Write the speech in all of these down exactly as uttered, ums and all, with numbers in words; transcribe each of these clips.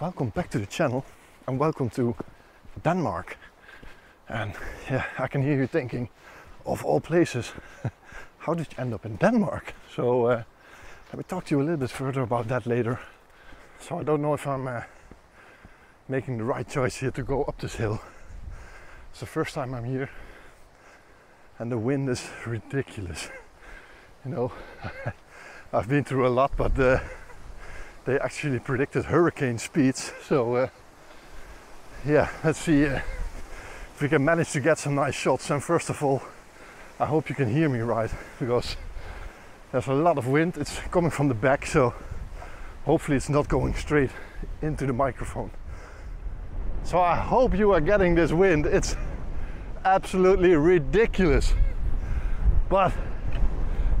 Welcome back to the channel and welcome to Denmark. And yeah, I can hear you thinking, of all places, how did you end up in Denmark? So uh, let me talk to you a little bit further about that later. So I don't know if I'm uh, making the right choice here to go up this hill. It's the first time I'm here and the wind is ridiculous. You know, I've been through a lot, but uh, they actually predicted hurricane speeds. So uh, yeah, let's see uh, if we can manage to get some nice shots. And first of all, I hope you can hear me right, because there's a lot of wind. It's coming from the back, so hopefully it's not going straight into the microphone. So I hope you are getting this wind. It's absolutely ridiculous. But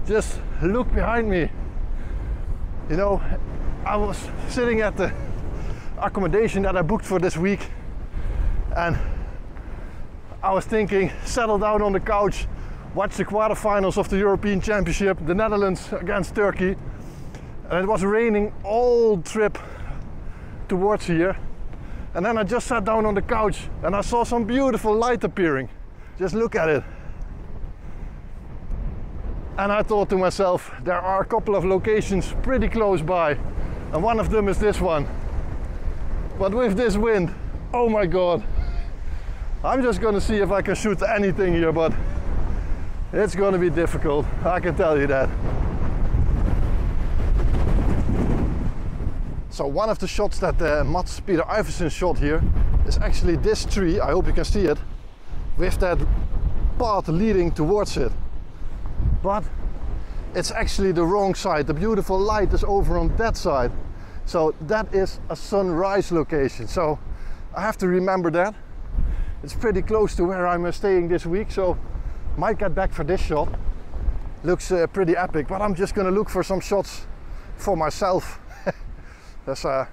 just look behind me. You know, I was sitting at the accommodation that I booked for this week, and I was thinking, settle down on the couch, watch the quarterfinals of the European Championship, the Netherlands against Turkey. And it was raining all trip towards here. And then I just sat down on the couch and I saw some beautiful light appearing. Just look at it. And I thought to myself, there are a couple of locations pretty close by, and one of them is this one. But with this wind, oh my god, I'm just gonna see if I can shoot anything here, but it's gonna be difficult, I can tell you that. So one of the shots that uh, Mats Peter Iversen shot here is actually this tree, I hope you can see it, with that path leading towards it. But it's actually the wrong side. The beautiful light is over on that side. So that is a sunrise location. So I have to remember that. It's pretty close to where I'm staying this week, so might get back for this shot. Looks uh, pretty epic, but I'm just gonna look for some shots for myself. There's a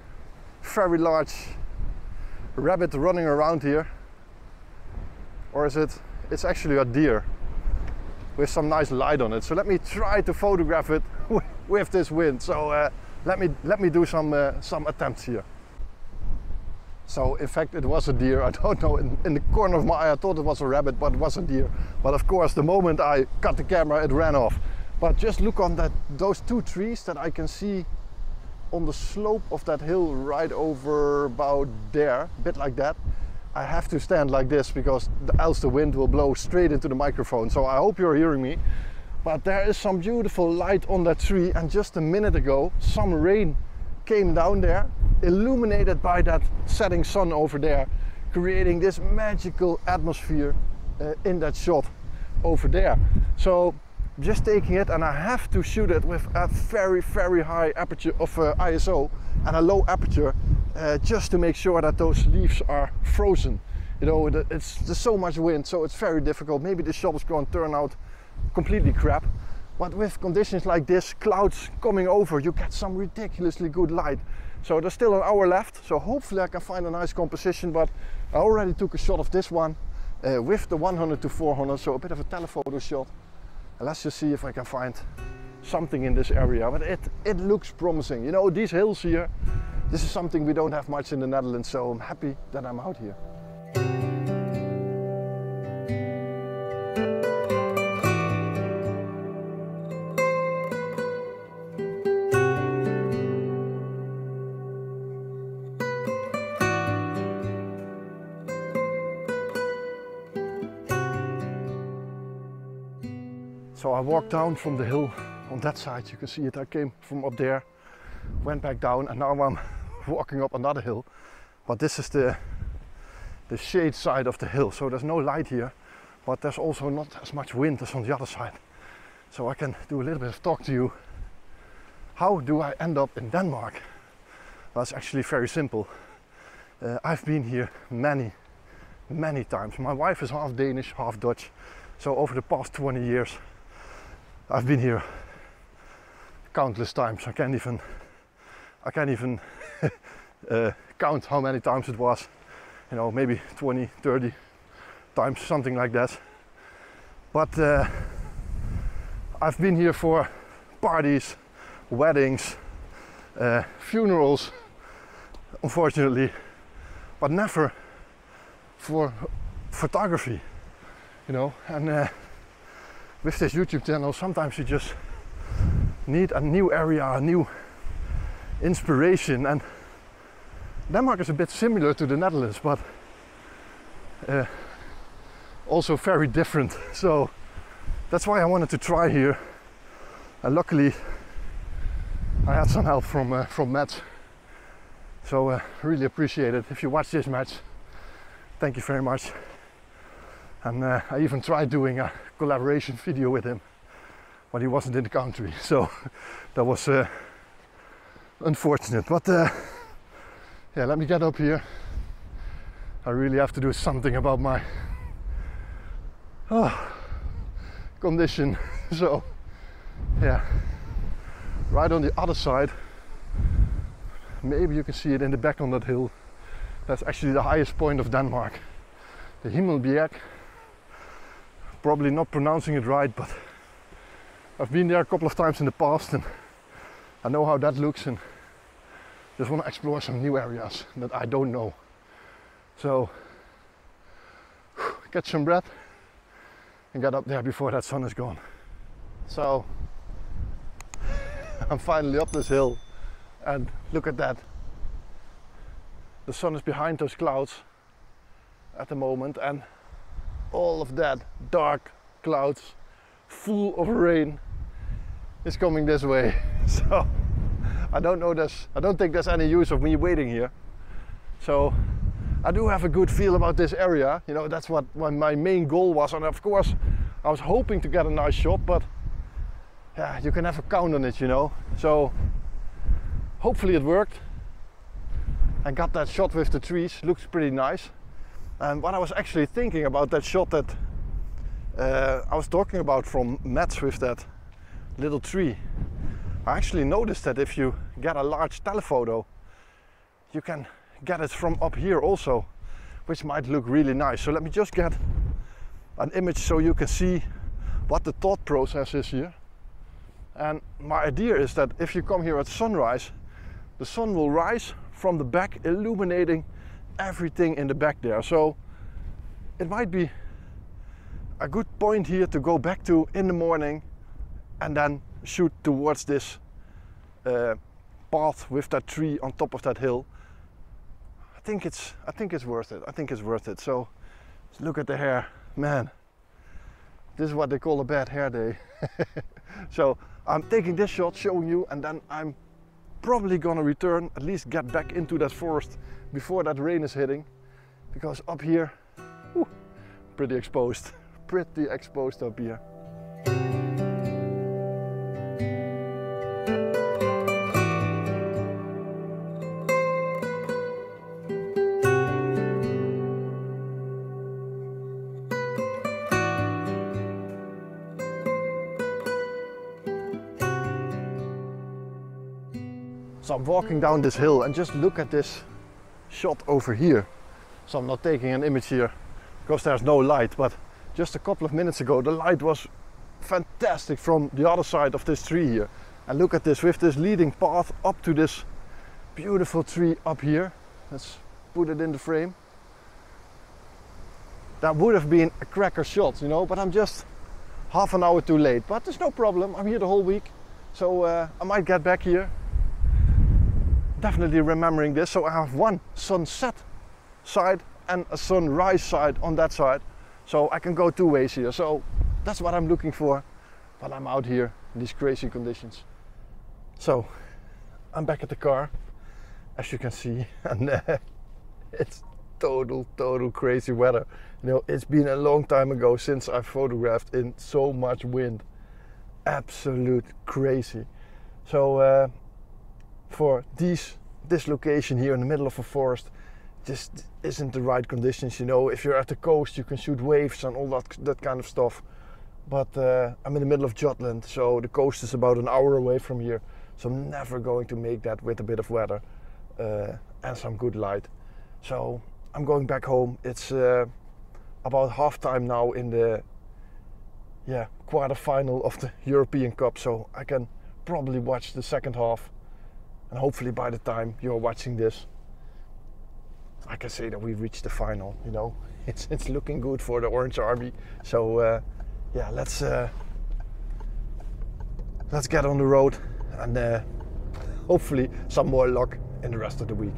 very large rabbit running around here. Or is it? It's actually a deer. With some nice light on it, so let me try to photograph it with this wind. So uh, let me let me do some uh, some attempts here. So in fact, it was a deer. I don't know. In, in the corner of my eye, I thought it was a rabbit, but it was a deer. But of course, the moment I cut the camera, it ran off. But just look on that those two trees that I can see on the slope of that hill right over about there, a bit like that. I have to stand like this because else the wind will blow straight into the microphone. So I hope you're hearing me. But there is some beautiful light on that tree, and just a minute ago some rain came down there, illuminated by that setting sun over there, creating this magical atmosphere uh, in that shot over there. So just taking it, and I have to shoot it with a very very high aperture of uh, I S O and a low aperture. Uh, just to make sure that those leaves are frozen. You know, it's, there's so much wind, so it's very difficult. Maybe the shot is going to turn out completely crap. But with conditions like this, clouds coming over, you get some ridiculously good light. So there's still an hour left, so hopefully I can find a nice composition. But I already took a shot of this one uh, with the one hundred to four hundred, so a bit of a telephoto shot. And let's just see if I can find something in this area. But it, it looks promising. You know, these hills here, this is something we don't have much in the Netherlands, so I'm happy that I'm out here. So I walked down from the hill on that side, you can see it, I came from up there, went back down, and now I'm walking up another hill, but this is the the shade side of the hill, so there's no light here, but there's also not as much wind as on the other side, so I can do a little bit of talk to you. How do I end up in Denmark? Well, it's actually very simple. uh, I've been here many many times. My wife is half Danish, half Dutch, so over the past twenty years I've been here countless times. I can't even I can't even uh, count how many times it was, you know, maybe twenty, thirty times, something like that. But uh, I've been here for parties, weddings, uh, funerals, unfortunately, but never for photography, you know. And uh, with this YouTube channel, sometimes you just need a new area, a new inspiration. And Denmark is a bit similar to the Netherlands, but uh, also very different. So that's why I wanted to try here. And luckily, I had some help from uh, from Mats. So uh, really appreciate it. If you watch this match, thank you very much. And uh, I even tried doing a collaboration video with him, but he wasn't in the country, so that was uh, unfortunate. But uh, yeah, let me get up here. I really have to do something about my oh, condition. So yeah, right on the other side, maybe you can see it in the back on that hill. That's actually the highest point of Denmark, the Himmelbjerg. Probably not pronouncing it right, but I've been there a couple of times in the past and I know how that looks, and just want to explore some new areas that I don't know. So get some breath and get up there before that sun is gone. So I'm finally up this hill. And look at that, the sun is behind those clouds at the moment, and all of that dark clouds full of rain is coming this way. So I don't know this, I don't think there's any use of me waiting here. So I do have a good feel about this area, you know, that's what, what my main goal was. And of course I was hoping to get a nice shot, but yeah, you can never count on it, you know. So hopefully it worked. I got that shot with the trees, looks pretty nice. And what I was actually thinking about that shot that uh, I was talking about from Mats with that little tree, I actually noticed that if you get a large telephoto, you can get it from up here also, which might look really nice. So let me just get an image so you can see what the thought process is here. And my idea is that if you come here at sunrise, the sun will rise from the back, illuminating everything in the back there. So it might be a good point here to go back to in the morning and then shoot towards this uh, path with that tree on top of that hill. I think it's I think it's worth it. I think it's worth it. So let's look at the hair, man. This is what they call a bad hair day. So I'm taking this shot, showing you, and then I'm probably gonna return, at least get back into that forest before that rain is hitting, because up here, whew, pretty exposed, pretty exposed up here. So I'm walking down this hill and just look at this shot over here. So I'm not taking an image here because there's no light, but just a couple of minutes ago the light was fantastic from the other side of this tree here. And look at this, with this leading path up to this beautiful tree up here. Let's put it in the frame. That would have been a cracker shot, you know, but I'm just half an hour too late. But there's no problem, I'm here the whole week, so uh, I might get back here. Definitely remembering this, so I have one sunset side and a sunrise side on that side, so I can go two ways here. So that's what I'm looking for while I'm out here in these crazy conditions. So I'm back at the car, as you can see, and uh, it's total total crazy weather, you know. It's been a long time ago since I photographed in so much wind, absolute crazy. So uh, for these, this location here in the middle of a forest just isn't the right conditions, you know. If you're at the coast you can shoot waves and all that, that kind of stuff, but uh, I'm in the middle of Jutland, so the coast is about an hour away from here, so I'm never going to make that with a bit of weather uh, and some good light. So I'm going back home. It's uh, about half time now in the yeah quarter final of the European Cup, so I can probably watch the second half. And hopefully by the time you're watching this, I can say that we've reached the final. You know, it's it's looking good for the Orange Army. So uh, yeah, let's uh, let's get on the road and uh, hopefully some more luck in the rest of the week.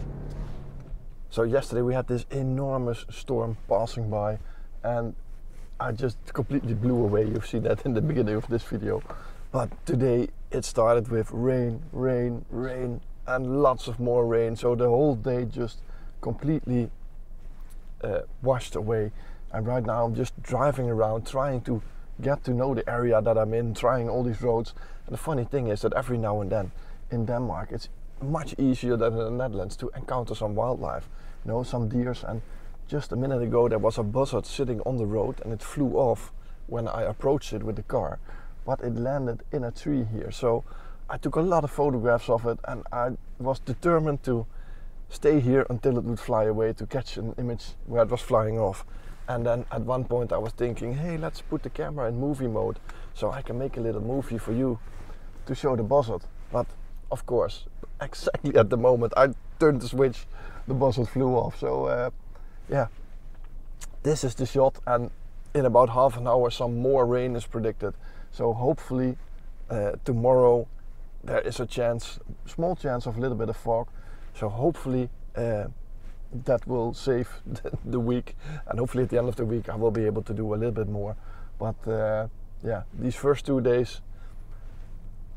So yesterday we had this enormous storm passing by, and I just completely blew away. You've seen that in the beginning of this video. But today it started with rain, rain, rain, and lots of more rain. So the whole day just completely uh, washed away. And right now I'm just driving around, trying to get to know the area that I'm in, trying all these roads. And the funny thing is that every now and then in Denmark, it's much easier than in the Netherlands to encounter some wildlife, you know, some deers. And just a minute ago there was a buzzard sitting on the road, and it flew off when I approached it with the car, but it landed in a tree here. So I took a lot of photographs of it, and I was determined to stay here until it would fly away to catch an image where it was flying off. And then at one point I was thinking, hey, let's put the camera in movie mode so I can make a little movie for you to show the buzzard. But of course, exactly at the moment I turned the switch, the buzzard flew off. So uh, yeah, this is the shot, and in about half an hour some more rain is predicted. So hopefully uh, tomorrow there is a chance, small chance of a little bit of fog. So hopefully uh, that will save the week, and hopefully at the end of the week I will be able to do a little bit more. But uh, yeah, these first two days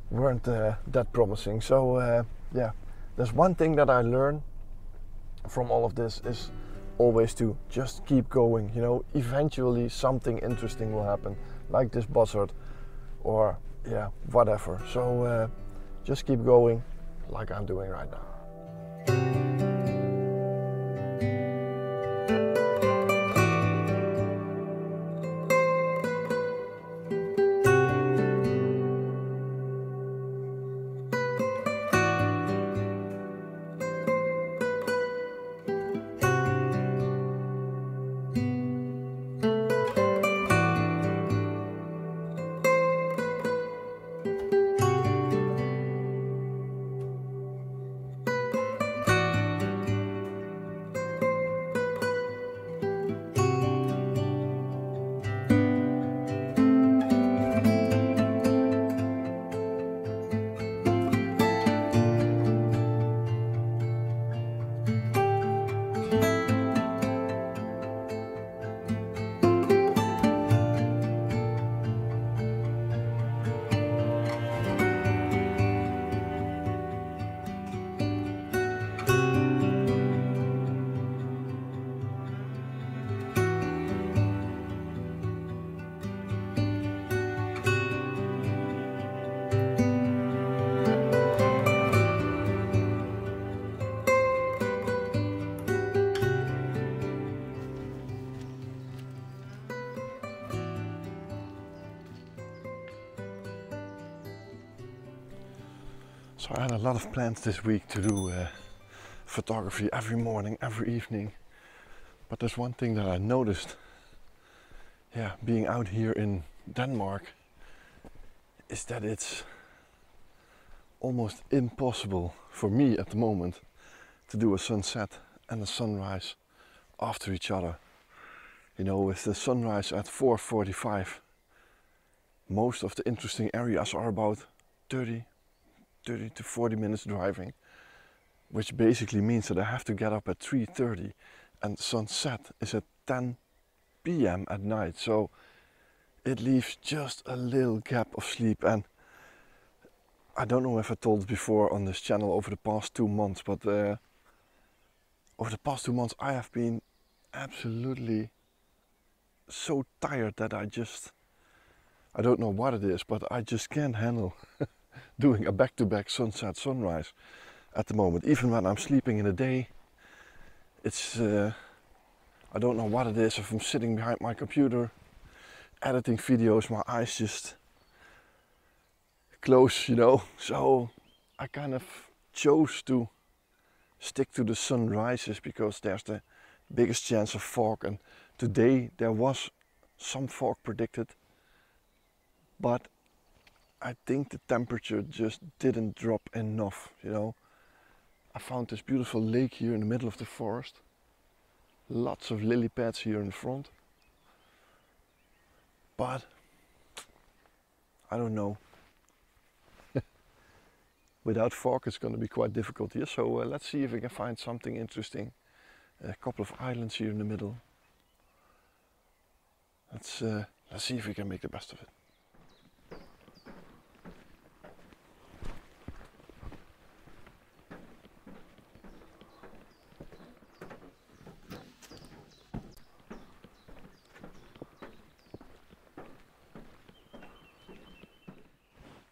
weren't uh, that promising. So uh, yeah, there's one thing that I learned from all of this is always to just keep going. You know, eventually something interesting will happen, like this buzzard, or yeah, whatever. So uh, just keep going, like I'm doing right now. So I had a lot of plans this week to do uh, photography every morning, every evening. But there's one thing that I noticed, yeah, being out here in Denmark, is that it's almost impossible for me at the moment to do a sunset and a sunrise after each other. You know, with the sunrise at four forty-five, most of the interesting areas are about thirty to forty minutes driving, which basically means that I have to get up at three thirty, and sunset is at ten p m at night, so it leaves just a little gap of sleep. And I don't know if I told before on this channel over the past two months, but uh, over the past two months I have been absolutely so tired that I just, I don't know what it is, but I just can't handle doing a back-to-back sunset sunrise at the moment. Even when I'm sleeping in the day, it's uh, I don't know what it is. If I'm sitting behind my computer editing videos, my eyes just close, you know. So I kind of chose to stick to the sunrises because there's the biggest chance of fog, and today there was some fog predicted, but I think the temperature just didn't drop enough, you know. I found this beautiful lake here in the middle of the forest, Lots of lily pads here in front, but I don't know. Without fog it's going to be quite difficult here, so uh, let's see if we can find something interesting. A couple of islands here in the middle. Let's, uh, let's see if we can make the best of it.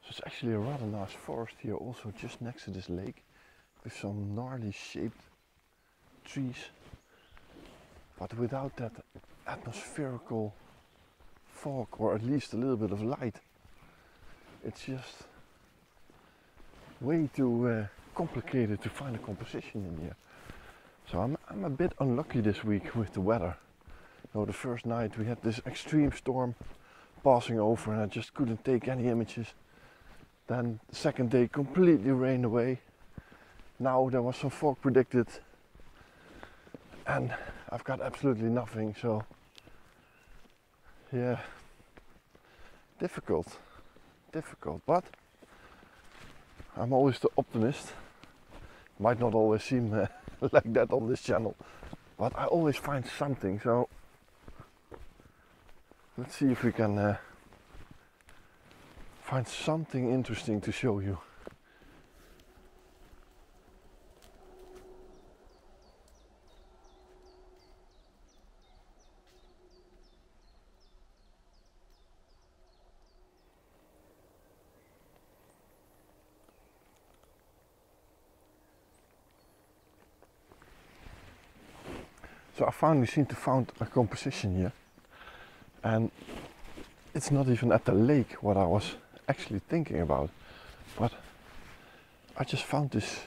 It's actually a rather nice forest here, also just next to this lake, with some gnarly shaped trees, but without that atmospherical fog, or at least a little bit of light. It's just way too uh, complicated to find a composition in here. So I'm, I'm a bit unlucky this week with the weather. You know, the first night we had this extreme storm passing over and I just couldn't take any images. Then the second day completely rained away. Now there was some fog predicted and I've got absolutely nothing, so yeah, difficult, difficult, but I'm always the optimist. Might not always seem uh, like that on this channel, but I always find something, so let's see if we can uh, find something interesting to show you. So I finally seem to found a composition here, and it's not even at the lake what I was actually thinking about, but I just found this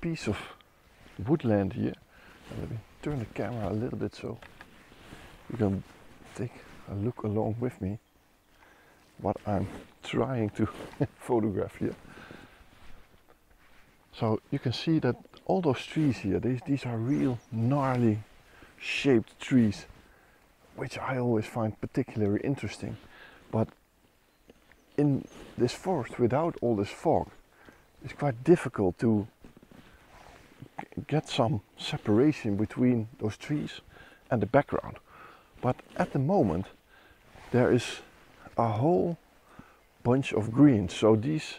piece of woodland here. Let me turn the camera a little bit so you can take a look along with me what I'm trying to photograph here. So you can see that all those trees here, these, these are real gnarly shaped trees, which I always find particularly interesting, but in this forest without all this fog it's quite difficult to get some separation between those trees and the background. But at the moment there is a whole bunch of green, so these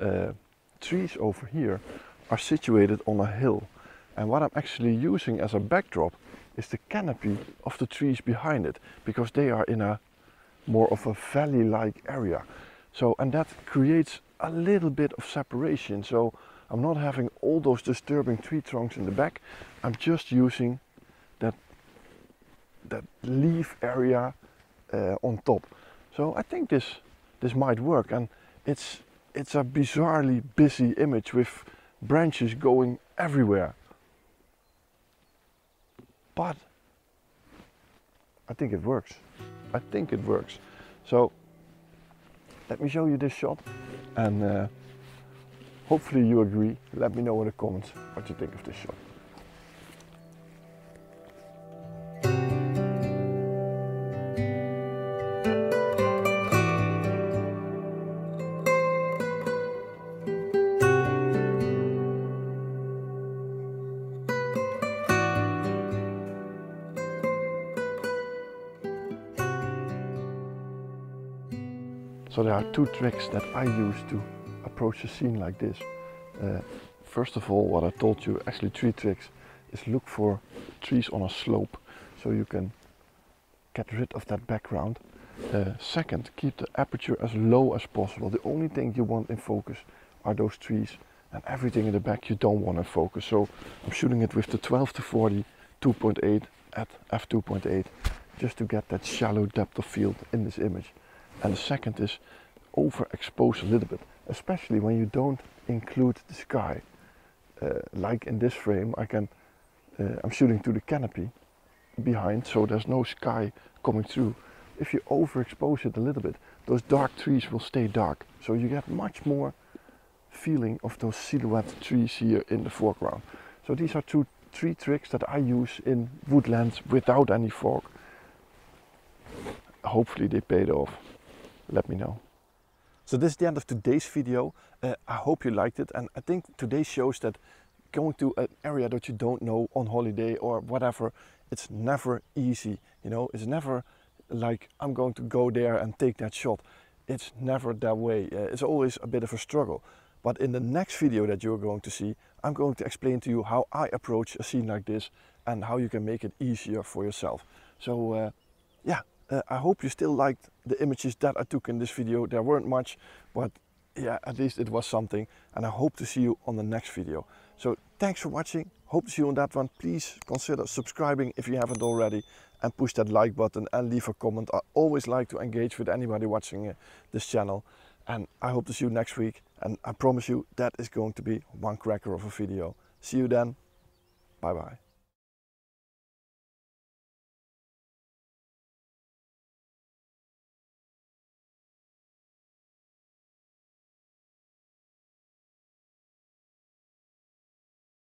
uh, trees over here are situated on a hill, and what I'm actually using as a backdrop is the canopy of the trees behind it, because they are in a more of a valley-like area. So, and that creates a little bit of separation, so I'm not having all those disturbing tree trunks in the back. I'm just using that, that leaf area uh, on top. So I think this, this might work, and it's, it's a bizarrely busy image with branches going everywhere. But I think it works. I think it works. So let me show you this shot, and uh, hopefully you agree. Let me know in the comments what you think of this shot. So there are two tricks that I use to approach a scene like this. Uh, first of all, what I told you, actually three tricks, is look for trees on a slope, so you can get rid of that background. Uh, second, keep the aperture as low as possible. The only thing you want in focus are those trees, and everything in the back you don't want in focus. So I'm shooting it with the twelve to forty, two point eight at f two point eight, just to get that shallow depth of field in this image. And the second is overexpose a little bit, especially when you don't include the sky. Uh, like in this frame, I can, uh, I'm shooting to the canopy behind, so there's no sky coming through. If you overexpose it a little bit, those dark trees will stay dark. So you get much more feeling of those silhouette trees here in the foreground. So these are two three tricks that I use in woodlands without any fog. Hopefully they paid off. Let me know. So this is the end of today's video. Uh, I hope you liked it, and I think today shows that going to an area that you don't know on holiday or whatever, it's never easy. You know, it's never like I'm going to go there and take that shot. It's never that way. Uh, it's always a bit of a struggle. But in the next video that you're going to see, I'm going to explain to you how I approach a scene like this and how you can make it easier for yourself. So uh, yeah, uh, I hope you still liked the images that I took in this video. There weren't much, but yeah, at least it was something. And I hope to see you on the next video. So thanks for watching. Hope to see you on that one. Please consider subscribing if you haven't already, and push that like button and leave a comment. I always like to engage with anybody watching uh, this channel. And I hope to see you next week, and I promise you that is going to be one cracker of a video. See you then. Bye bye.